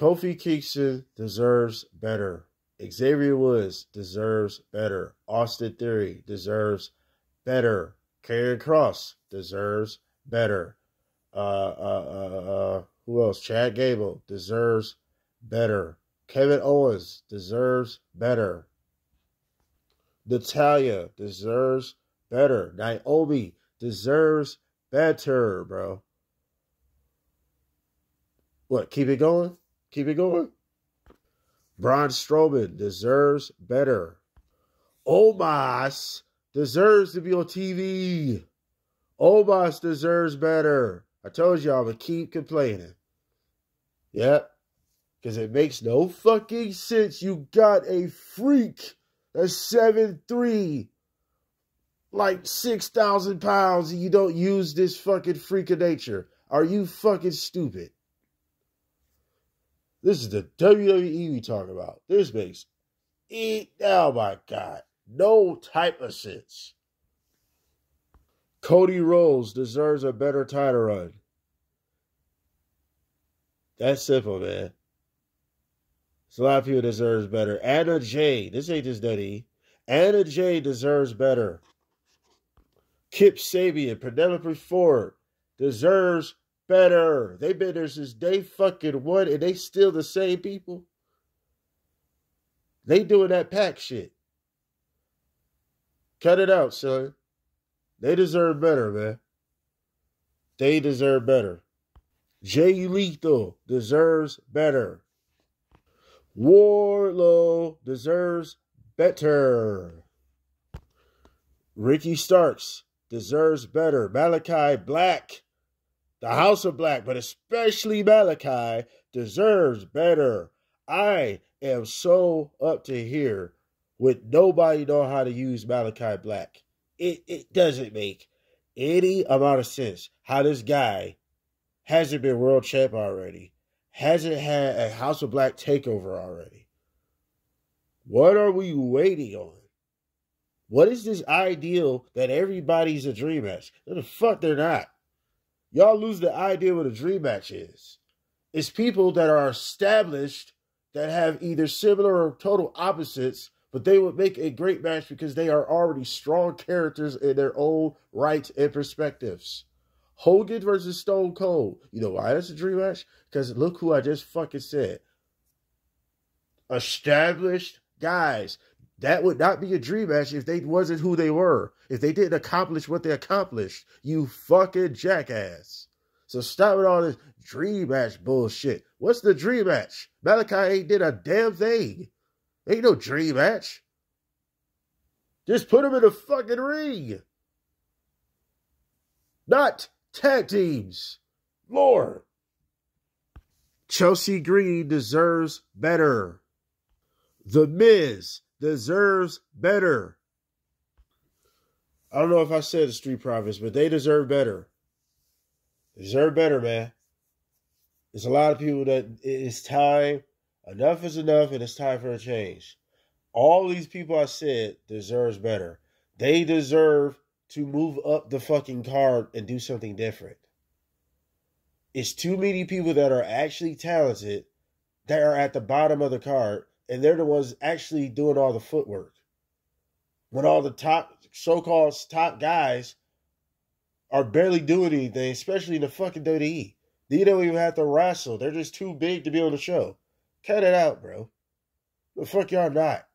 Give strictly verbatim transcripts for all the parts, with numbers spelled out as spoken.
Kofi Kingston deserves better. Xavier Woods deserves better. Austin Theory deserves better. Karrion Cross deserves better. Uh, uh, uh, uh, who else? Chad Gable deserves better. Kevin Owens deserves better. Natalia deserves better. Naomi deserves better, bro. What? Keep it going? Keep it going? Braun Strowman deserves better. Omos deserves to be on T V. Omos deserves better. I told y'all, but keep complaining. Yep. Because it makes no fucking sense. You got a freak that's seven three, like six thousand pounds, and you don't use this fucking freak of nature. Are you fucking stupid? This is the W W E we talk about. This makes eat oh my God, no type of sense. Cody Rhodes deserves a better title run. That's simple, man. It's a lot of people deserves better. Anna Jay, this ain't this nutty. Anna Jay deserves better. Kip Sabian, Penelope Ford deserves better. They've been there since day fucking one, and they still the same people. They doing that pack shit. Cut it out, son. They deserve better, man. They deserve better. Jay Lethal deserves better. Warlow deserves better. Ricky Starks deserves better. Malakai Black, the House of Black, but especially Malakai, deserves better. I am so up to here with nobody know how to use Malakai Black. It, it doesn't make any amount of sense how this guy hasn't been world champ already, hasn't had a House of Black takeover already. What are we waiting on? What is this ideal that everybody's a dream match? What the fuck they're not. Y'all lose the idea what a dream match is. It's people that are established that have either similar or total opposites, but they would make a great match because they are already strong characters in their own rights and perspectives. Hogan versus Stone Cold. You know why that's a dream match? Because look who I just fucking said. Established guys. That would not be a dream match if they wasn't who they were. If they didn't accomplish what they accomplished. You fucking jackass. So stop with all this dream match bullshit. What's the dream match? Malakai ain't did a damn thing. Ain't no dream match. Just put him in a fucking ring. Not tag teams. Lord. Chelsea Green deserves better. The Miz deserves better. I don't know if I said the Street Profits, but they deserve better. They deserve better, man. There's a lot of people that it's time. Enough is enough, and it's time for a change. All these people I said deserves better. They deserve to move up the fucking card and do something different. It's too many people that are actually talented that are at the bottom of the card, and they're the ones actually doing all the footwork. When all the top, so-called top guys are barely doing anything, especially in the fucking W W E. They don't even have to wrestle. They're just too big to be on the show. Cut it out, bro. The fuck y'all not?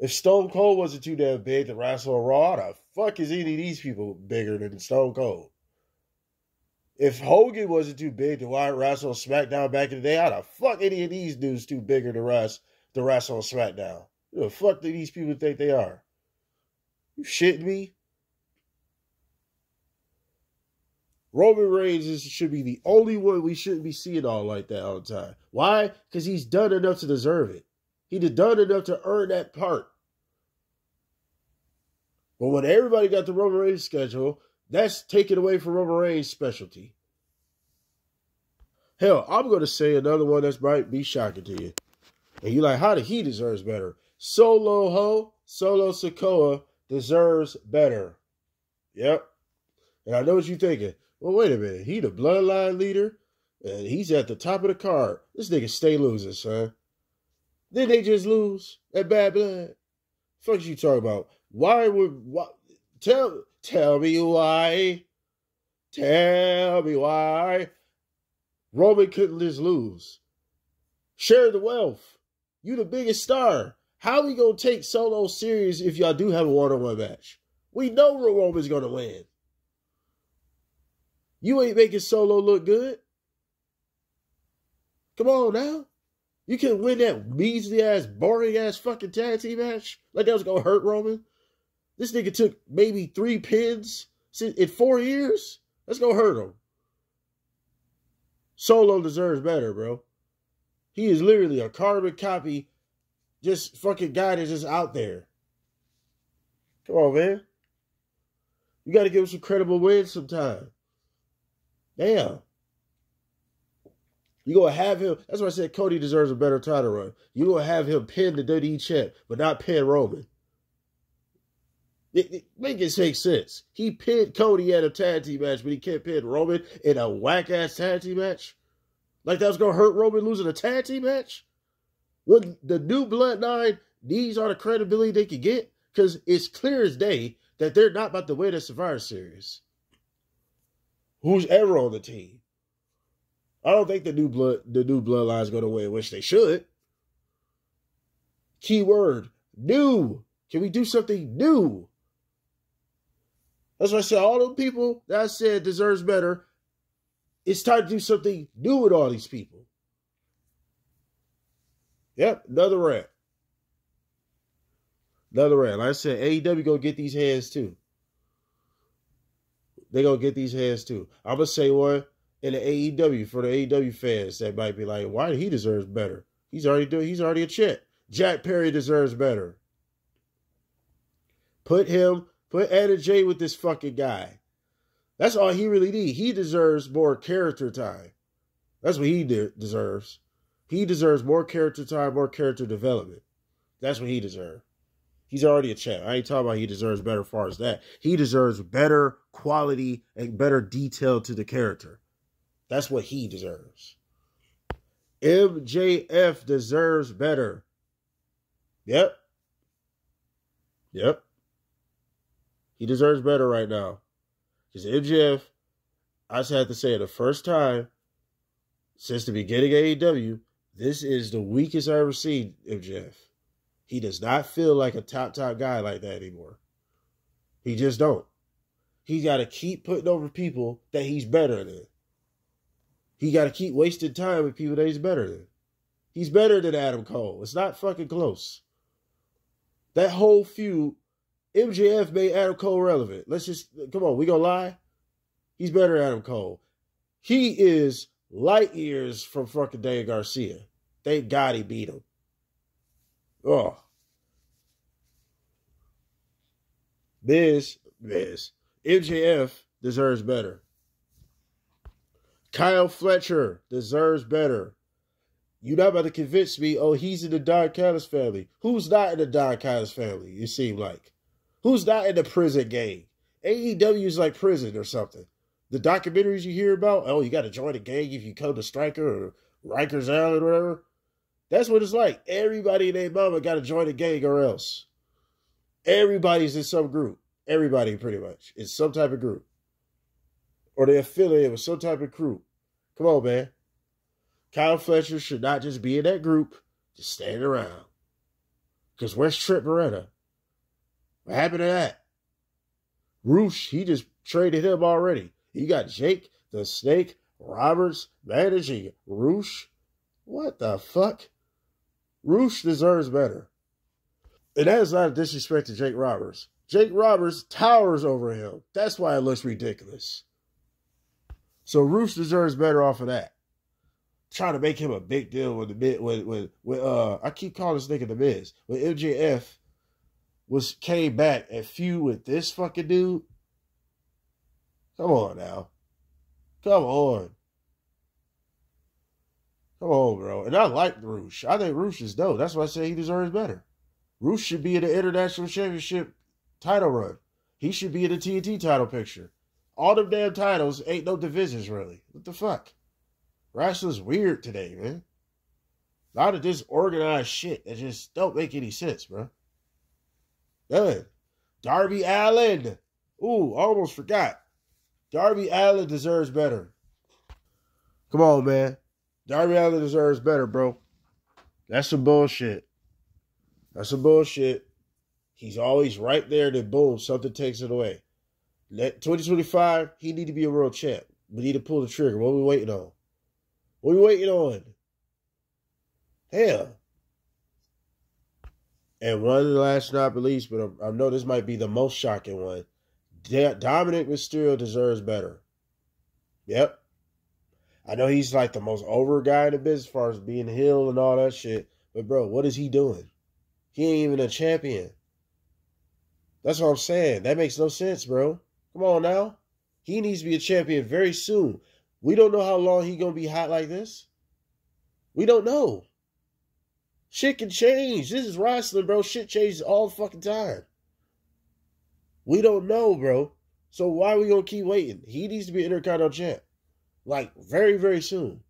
If Stone Cold wasn't too damn big to wrestle on Raw, the fuck is any of these people bigger than Stone Cold? If Hogan wasn't too big to wrestle on SmackDown back in the day, how the fuck any of these dudes too bigger to wrestle, to wrestle on SmackDown? Who the fuck do these people think they are? You shitting me? Roman Reigns is, should be the only one we shouldn't be seeing all like that all the time. Why? Because he's done enough to deserve it. He's done enough to earn that part. But when everybody got the Roman Reigns schedule, that's taken away from Roman Reigns' specialty. Hell, I'm going to say another one that might be shocking to you. And you're like, how did he deserves better? Solo Ho, Solo Sikoa deserves better. Yep. And I know what you're thinking. Well, wait a minute. He the bloodline leader? and he's at the top of the card. This nigga stay losing, son. Then they just lose at Bad Blood. Fuck you talking about? Why would why, tell tell me why? Tell me why Roman couldn't just lose. Share the wealth. You the biggest star. How we gonna take Solo serious if y'all do have a one-on-one match? We know Roman's gonna win. You ain't making Solo look good. Come on now. You can win that measly ass, boring ass fucking tag team match. Like that was gonna hurt Roman. This nigga took maybe three pins in four years. That's gonna hurt him. Solo deserves better, bro. He is literally a carbon copy, just fucking guy that's just out there. Come on, man. You gotta give him some credible wins sometime. Damn. You're going to have him. That's why I said Cody deserves a better title run. You're going to have him pin the W W E champ, but not pin Roman. It, it, make it make sense. He pinned Cody at a tag team match, but he can't pin Roman in a whack-ass tag team match? Like that was going to hurt Roman losing a tag team match? When the new bloodline, these are the credibility they can get? Because it's clear as day that they're not about to win a Survivor Series. Who's ever on the team? I don't think the new blood, the new bloodline is going to win, which they should. Key word, new. Can we do something new? That's why I said all the people that I said deserves better. It's time to do something new with all these people. Yep, another round. Another round. Like I said, A E W going to get these hands too. They're going to get these hands too. I'm going to say one. And the A E W, for the A E W fans that might be like, why he deserves better? He's already doing, he's already a champ. Jack Perry deserves better. Put him, put Anna Jay with this fucking guy. That's all he really needs. He deserves more character time. That's what he de- deserves. He deserves more character time, more character development. That's what he deserves. He's already a champ. I ain't talking about he deserves better as far as that. He deserves better quality and better detail to the character. That's what he deserves. M J F deserves better. Yep. Yep. He deserves better right now. Because M J F, I just have to say, the first time since the beginning of A E W, this is the weakest I've ever seen M J F. He does not feel like a top, top guy like that anymore. He just don't. He's got to keep putting over people that he's better than. He got to keep wasting time with people that he's better than. He's better than Adam Cole. It's not fucking close. That whole feud, M J F made Adam Cole relevant. Let's just, come on, we gonna lie? He's better than Adam Cole. He is light years from fucking Daniel Garcia. Thank God he beat him. Oh. Miz, Miz. M J F deserves better. Kyle Fletcher deserves better. You're not about to convince me, oh, he's in the Don Callis family. Who's not in the Don Callis family, it seems like? Who's not in the prison gang? A E W is like prison or something. The documentaries you hear about, oh, you got to join a gang if you come to Striker or Rikers Island or whatever. That's what it's like. Everybody and their mama got to join a gang or else. Everybody's in some group. Everybody, pretty much, is some type of group. Or they affiliated with some type of crew. Come on, man. Kyle Fletcher should not just be in that group, just standing around. Because where's Trent Beretta? What happened to that? Roosh, he just traded him already. You got Jake the Snake Roberts managing Roosh. What the fuck? Roosh deserves better. And that is not a disrespect to Jake Roberts. Jake Roberts towers over him. That's why it looks ridiculous. So Roosh deserves better off of that. Trying to make him a big deal with the Miz. With, with, with, uh, I keep calling this nigga the Miz. When M J F was, came back and feud with this fucking dude. Come on now. Come on. Come on, bro. And I like Roosh. I think Roosh is dope. That's why I say he deserves better. Roosh should be in the International Championship title run. He should be in the T N T title picture. All them damn titles ain't no divisions, really. What the fuck? Wrestling's weird today, man. A lot of disorganized shit that just don't make any sense, bro. Done. Darby Allin. Ooh, almost forgot. Darby Allin deserves better. Come on, man. Darby Allin deserves better, bro. That's some bullshit. That's some bullshit. He's always right there, then boom, something takes it away. Let twenty twenty-five, he need to be a world champ. We need to pull the trigger. What are we waiting on? What are we waiting on? Hell. And one last, not least, but I know this might be the most shocking one. Dominic Mysterio deserves better. Yep. I know he's like the most over guy in the business as far as being heel and all that shit. But, bro, what is he doing? He ain't even a champion. That's what I'm saying. That makes no sense, bro. Come on now. He needs to be a champion very soon. We don't know how long he's going to be hot like this. We don't know. Shit can change. This is wrestling, bro. Shit changes all the fucking time. We don't know, bro. So why are we going to keep waiting? He needs to be Intercontinental champ. Like, very, very soon.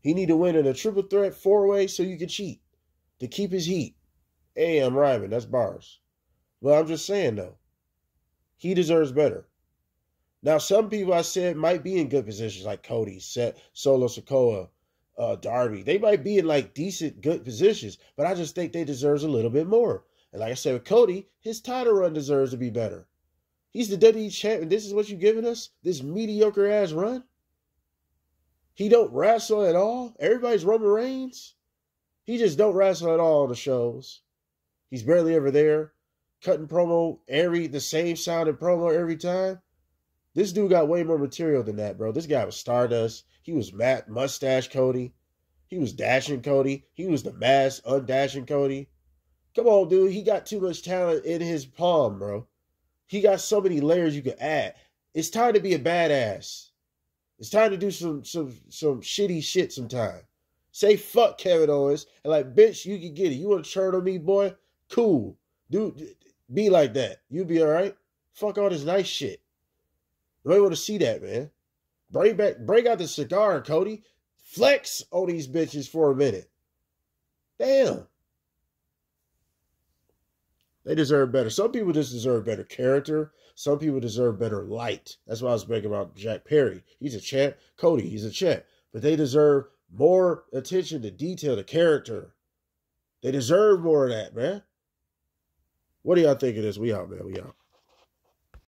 He need to win in a triple threat four-way so you can cheat. To keep his heat. Hey, I'm rhyming. That's bars. Well, I'm just saying, though. He deserves better. Now, some people I said might be in good positions, like Cody, Solo Sikoa, uh, Darby. They might be in, like, decent, good positions, but I just think they deserve a little bit more. And like I said with Cody, his title run deserves to be better. He's the W W E champion. This is what you're giving us? This mediocre-ass run? He don't wrestle at all? Everybody's Roman Reigns? He just don't wrestle at all on the shows. He's barely ever there. Cutting promo every, the same sound and promo every time. This dude got way more material than that, bro. This guy was Stardust. He was Matt Mustache Cody. He was Dashing Cody. He was the Masked Undashing Cody. Come on, dude. He got too much talent in his palm, bro. He got so many layers you can add. It's time to be a badass. It's time to do some some some shitty shit sometime. Say fuck Kevin Owens and like, bitch, you can get it. You want to turn on me, boy? Cool. Dude, be like that. You'll be all right. Fuck all this nice shit. Nobody want to see that, man. Bring back, break out the cigar, Cody. Flex on these bitches for a minute. Damn. They deserve better. Some people just deserve better character. Some people deserve better light. That's why I was thinking about Jack Perry. He's a champ. Cody, he's a champ. But they deserve more attention to detail, to character. They deserve more of that, man. What do y'all think of this? We out, man. We out.